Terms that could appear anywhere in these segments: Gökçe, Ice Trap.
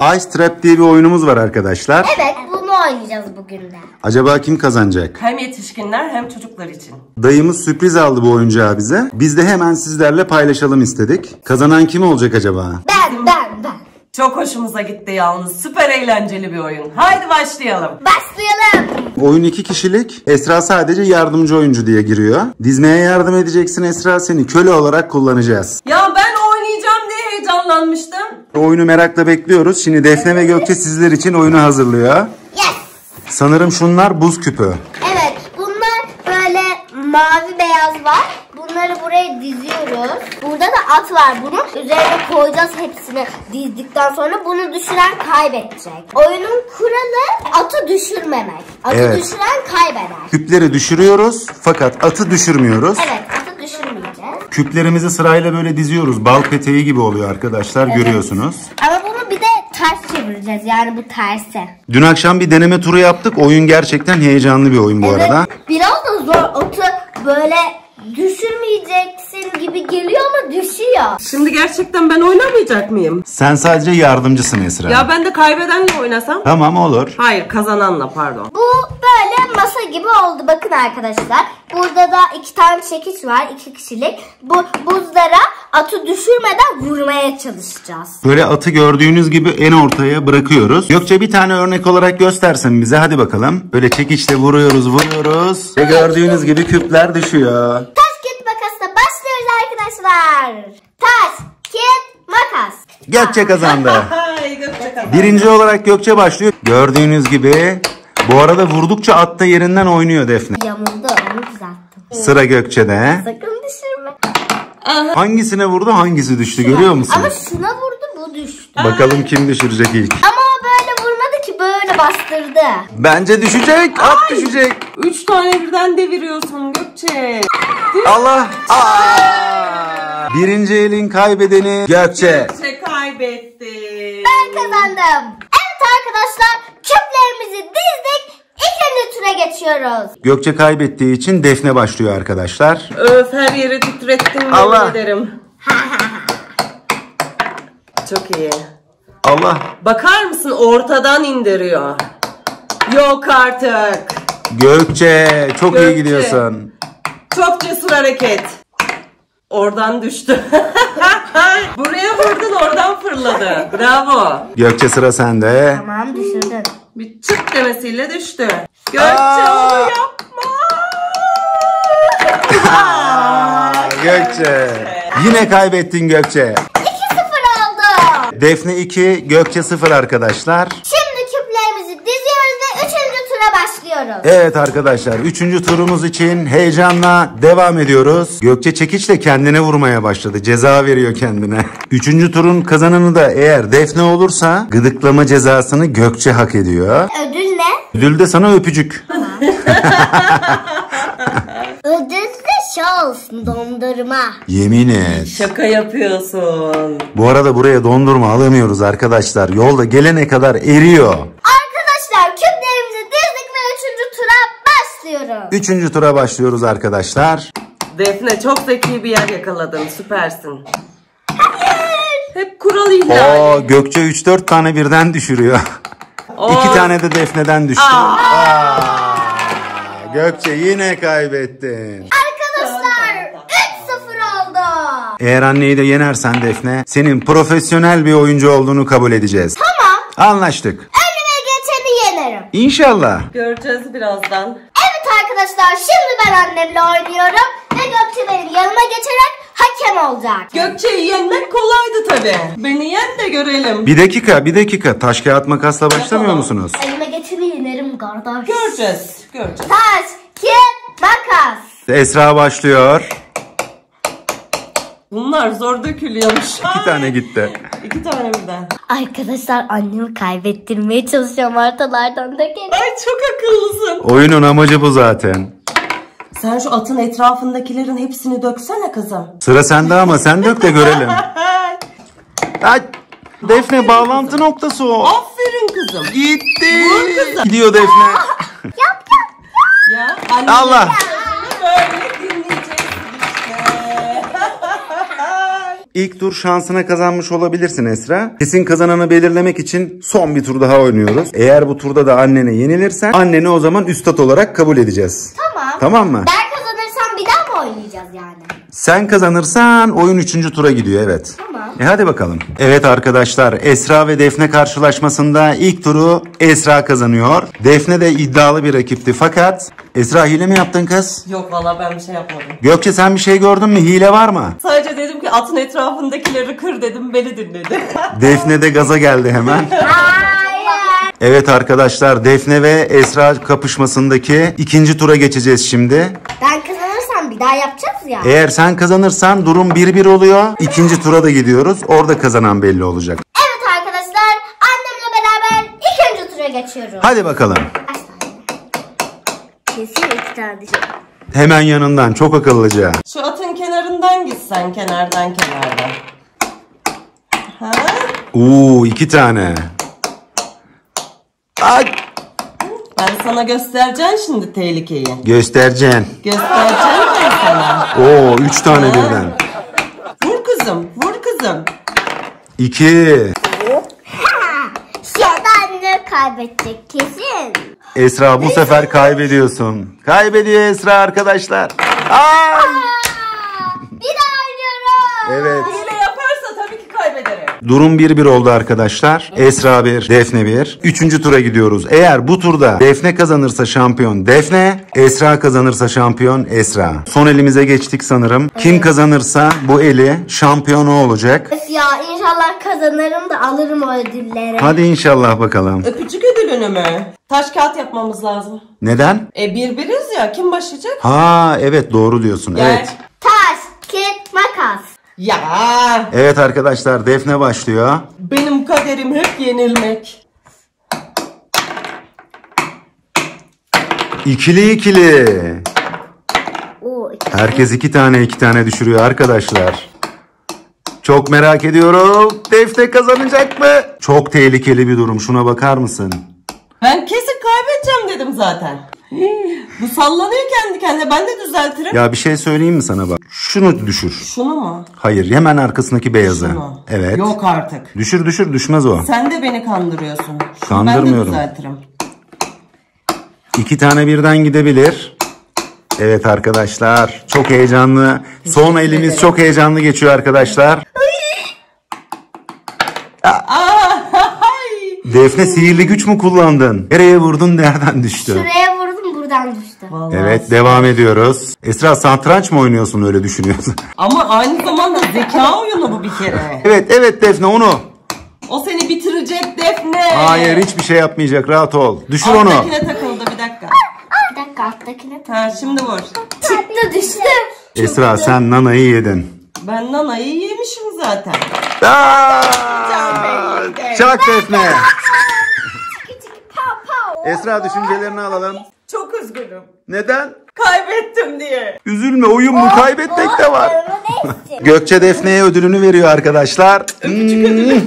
Ice Trap diye bir oyunumuz var arkadaşlar. Evet, bunu oynayacağız bugün de. Acaba kim kazanacak? Hem yetişkinler hem çocuklar için. Dayımız sürpriz aldı bu oyuncağı bize. Biz de hemen sizlerle paylaşalım istedik. Kazanan kim olacak acaba? Ben. Çok hoşumuza gitti yalnız. Süper eğlenceli bir oyun. Haydi başlayalım. Başlayalım. Oyun 2 kişilik. Esra sadece yardımcı oyuncu diye giriyor. Dizmeye yardım edeceksin Esra. Seni köle olarak kullanacağız. Ya ben oynayacağım diye heyecanlanmıştım. Oyunu merakla bekliyoruz. Şimdi Defne ve Gökçe sizler için oyunu hazırlıyor. Yes. Sanırım şunlar buz küpü. Evet. Bunlar böyle mavi beyaz var. Bunları buraya diziyoruz. Burada da at var bunun. Üzerine koyacağız hepsini dizdikten sonra bunu düşüren kaybedecek. Oyunun kuralı atı düşürmemek. Atı düşüren kaybeder. Küpleri düşürüyoruz fakat atı düşürmüyoruz. Evet, atı düşürmeyeceğiz. Küplerimizi sırayla böyle diziyoruz. Bal peteği gibi oluyor arkadaşlar, görüyorsunuz. Ama bunu bir de ters çevireceğiz, yani bu terse. Dün akşam bir deneme turu yaptık. Oyun gerçekten heyecanlı bir oyun bu arada. Biraz da zor, atı böyle... Düşürmeyeceksin gibi geliyor ama düşüyor. Şimdi gerçekten ben oynamayacak mıyım? Sen sadece yardımcısın Esra. Ya ben de kaybedenle oynasam? Tamam, olur. Hayır, kazananla, pardon. Bu böyle masa gibi oldu. Bakın arkadaşlar. Burada da 2 tane çekiç var. 2 kişilik. Bu buzlara atı düşürmeden vurmaya çalışacağız. Böyle atı gördüğünüz gibi en ortaya bırakıyoruz. Gökçe bir tane örnek olarak göstersin bize. Hadi bakalım. Böyle çekiçle vuruyoruz. Ve gördüğünüz gibi küpler düşüyor. Taş, kağıt, makasla başlıyoruz arkadaşlar. Taş, kağıt, makas. Gökçe kazandı. Birinci olarak Gökçe başlıyor. Gördüğünüz gibi. Bu arada vurdukça at da yerinden oynuyor Defne. Yamuldu, onu düzelttim. Sıra Gökçe'de. Sakın düşürme. Aha. Hangisine vurdu, hangisi düştü, görüyor musun? Ama şuna vurdu, bu düştü. Bakalım kim düşürecek ilk. Ama o böyle vurmadı ki, böyle bastırdı. Bence düşecek, at düşecek. 3 tane birden deviriyorsun Gökçe. Allah. Birinci elin kaybedeni Gökçe. Gökçe kaybetti. Ben kazandım. Evet arkadaşlar, küplerimizi dizdik. İkinci tura geçiyoruz. Gökçe kaybettiği için Defne başlıyor arkadaşlar. Öf, her yeri titrettim. Allah. Çok iyi. Allah. Bakar mısın, ortadan indiriyor. Yok artık. Gökçe çok iyi gidiyorsun. Çok cesur hareket. Oradan düştü. Buraya vurdun, oradan fırladı. Bravo. Gökçe, sıra sende. Tamam, düşürdün. Bir çık demesiyle düştü. Gökçe onu yapma. Gökçe. Yine kaybettin Gökçe. 2-0 oldu. Defne 2, Gökçe 0 arkadaşlar. Şimdi küplerimizi diziyoruz ve 3. tura başlıyoruz. Evet arkadaşlar, 3. turumuz için heyecanla devam ediyoruz. Gökçe çekiçle kendine vurmaya başladı. Ceza veriyor kendine. 3. turun kazananı da eğer Defne olursa gıdıklama cezasını Gökçe hak ediyor. Ödül ne? Ödül de sana öpücük. Ödül de olsun, dondurma. Yemin et. Şaka yapıyorsun. Bu arada buraya dondurma alamıyoruz arkadaşlar. Yolda gelene kadar eriyor. Arkadaşlar, küplerimizi dizdik ve 3. tura başlıyoruz. 3. tura başlıyoruz arkadaşlar. Defne, çok zeki bir yer yakaladın. Süpersin. Hep kural ihlali. Gökçe 3-4 tane birden düşürüyor. 2 tane de Defne'den düştü. Gökçe yine kaybettin. Arkadaşlar, 3-0 oldu. Eğer anneyi de yenersen Defne, senin profesyonel bir oyuncu olduğunu kabul edeceğiz. Tamam. Anlaştık. Önüme geçeni yenerim. İnşallah. Göreceğiz birazdan. Evet arkadaşlar, şimdi ben annemle oynuyorum ve Gökçe benim yanıma geçerek hakem olacak. Gökçe'yi yenmek kolaydı tabii. Beni yen de görelim. Bir dakika. Taş, kağıt, makasla başlamıyor musunuz? Elime geçeni yenerim kardeş. Göreceğiz. Taş, kağıt, makas. Esra başlıyor. Bunlar zor dökülüyormuş. 2 tane gitti. 2 tane birden. Arkadaşlar, annemi kaybettirmeye çalışıyorum, ortalardan dökelim. Ay, çok akıllısın. Oyunun amacı bu zaten. Sen şu atın etrafındakilerin hepsini döksene kızım. Sıra sende ama sen dök de görelim. Ay, Defne, bağlantı noktası o. Aferin kızım. Gitti. Gidiyor Defne. Yap. Ya, Allah. Böyle dinleyeceksin işte. İlk tur şansına kazanmış olabilirsin Esra. Kesin kazananı belirlemek için son bir tur daha oynuyoruz. Eğer bu turda da annene yenilirsen anneni o zaman üstad olarak kabul edeceğiz. Tamam. Tamam mı? Ben kazanırsam bir daha mı oynayacağız yani? Sen kazanırsan oyun 3. tura gidiyor, evet. Tamam. Hadi bakalım. Evet arkadaşlar, Esra ve Defne karşılaşmasında ilk turu Esra kazanıyor. Defne de iddialı bir rakipti fakat... Esra hile mi yaptın kız? Yok vallahi ben bir şey yapmadım. Gökçe sen bir şey gördün mü? Hile var mı? Sadece dedim ki atın etrafındakileri kır dedim, beni dinledi. Defne de gaza geldi hemen. Evet arkadaşlar, Defne ve Esra kapışmasındaki 2. tura geçeceğiz şimdi. Ben kazanırsam bir daha yapacağız ya. Eğer sen kazanırsan durum 1-1 oluyor. 2. tura da gidiyoruz. Orada kazanan belli olacak. Evet arkadaşlar, annemle beraber 2. tura geçiyoruz. Hadi bakalım. Hemen yanından, çok akıllıca. Şu atın kenarından gitsen, kenardan. Ha? Oo, 2 tane. Ay. Ben sana göstereceğim şimdi tehlikeyi. Göstereceğim sana. Oo, 3 tane ha. Birden. Vur kızım. 2. Kaybedecek kesin. Esra bu sefer kaybediyorsun. Kaybediyor Esra arkadaşlar. Ay! Bir daha oynuyorum. Evet. Yine yaparsa tabii ki kaybederim. Durum 1-1 oldu arkadaşlar. Esra 1, Defne 1. 3. tura gidiyoruz. Eğer bu turda Defne kazanırsa şampiyon Defne, Esra kazanırsa şampiyon Esra. Son elimize geçtik sanırım. Evet. Kim kazanırsa bu eli şampiyonu olacak. Ya inşallah kazanırım da alırım o ödülleri. Hadi inşallah bakalım. Öpücük ödülünü mü? Taş kağıt yapmamız lazım. Neden? Birbiriz ya, kim başlayacak? Ha evet, doğru diyorsun. Gel. Evet. Taş, kağıt, makas. Ya. Evet arkadaşlar, Defne başlıyor. Benim kaderim hep yenilmek. 2'li 2'li. Oo, 2. Herkes 2 tane 2 tane düşürüyor arkadaşlar. Çok merak ediyorum. Defne kazanacak mı? Çok tehlikeli bir durum. Şuna bakar mısın? Ben kesin kaybedeceğim dedim zaten. Bu sallanıyor kendi kendine. Ben de düzeltirim. Ya bir şey söyleyeyim mi sana bak? Şunu düşür. Şunu mu? Hayır. Hemen arkasındaki beyazı. Şunu. Evet. Yok artık. Düşür. Düşmez o. Sen de beni kandırıyorsun. Şunu kandırmıyorum. Ben de düzeltirim. 2 tane birden gidebilir. Evet arkadaşlar. Çok heyecanlı. Son elimiz çok heyecanlı geçiyor arkadaşlar. Defne sihirli güç mü kullandın? Nereye vurdun, nereden düştü? Şuraya vurdum, buradan düştü. Vallahi evet, devam ediyoruz. Esra satranç mı oynuyorsun, öyle düşünüyorsun? Ama aynı zamanda zeka oyunu bu bir kere. Evet Defne onu. O seni bitirecek Defne. Hayır, hiçbir şey yapmayacak, rahat ol. Düşür onu. Alttakine takıldı, bir dakika. Alttakine takıldı. Ha, şimdi vur. Çıktı, düştü. Esra sen nanayı yedin. Ben nanayı yemişim zaten. Çak Defne. Esra düşüncelerini alalım. Çok üzgünüm. Neden? Kaybettim diye. Üzülme, oyun mu, kaybetmek de var. Gökçe Defne'ye ödülünü veriyor arkadaşlar. Öpücük ödülü.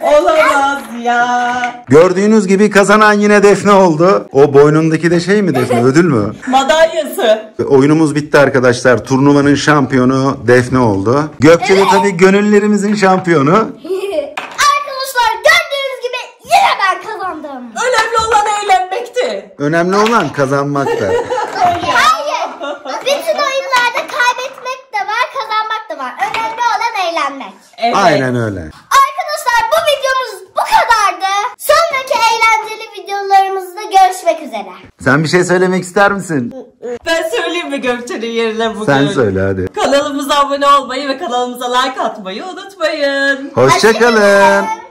Olamaz ya. Gördüğünüz gibi kazanan yine Defne oldu. O boynundaki de şey mi Defne, ödül mü? Madalyası. Oyunumuz bitti arkadaşlar. Turnuvanın şampiyonu Defne oldu. Gökçe de tabii gönüllerimizin şampiyonu. Arkadaşlar gördüğünüz gibi yine ben kazandım. Önemli olan eğlenmekti. Önemli olan kazanmakta. Hayır. Bütün oyunlarda kaybetmek de var, kazanmak da var. Önemli olan eğlenmek. Evet. Aynen öyle. Sen bir şey söylemek ister misin? Ben söyleyeyim mi Gökçe'nin yerine bugün? Sen söyle hadi. Kanalımıza abone olmayı ve kanalımıza like atmayı unutmayın. Hoşçakalın.